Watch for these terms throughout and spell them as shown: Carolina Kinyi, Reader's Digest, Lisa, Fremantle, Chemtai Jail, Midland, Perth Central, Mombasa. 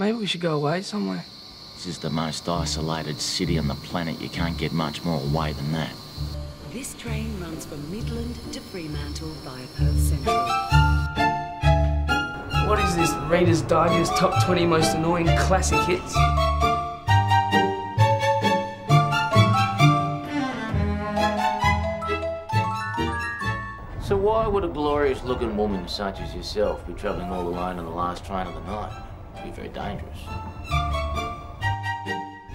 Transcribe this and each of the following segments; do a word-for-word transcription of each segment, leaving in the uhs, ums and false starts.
Maybe we should go away somewhere. This is the most isolated city on the planet. You can't get much more away than that. This train runs from Midland to Fremantle via Perth Central. What is this Reader's Digest top twenty most annoying classic hits? So why would a glorious looking woman such as yourself be travelling all alone on the last train of the night? It'd be very dangerous.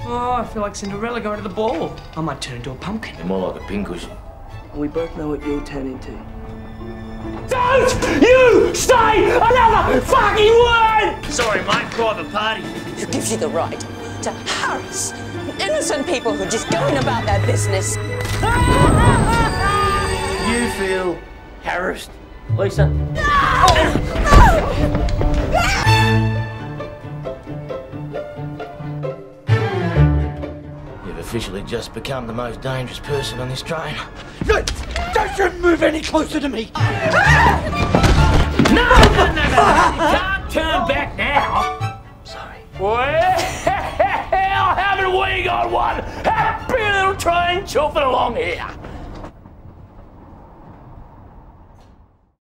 Oh, I feel like Cinderella going to the ball. I might turn into a pumpkin. You're more like a pincushion. We both know what you'll turn into. Don't you say another fucking word! Sorry, mate, private party. Who gives you the right to harass innocent people who are just going about their business? You feel harassed, Lisa? No! Oh. No! Officially just become the most dangerous person on this train. No! Don't you move any closer to me! No! No, no, no, no! You can't turn back now! Sorry. Well, haven't we got one happy little train chuffing along here?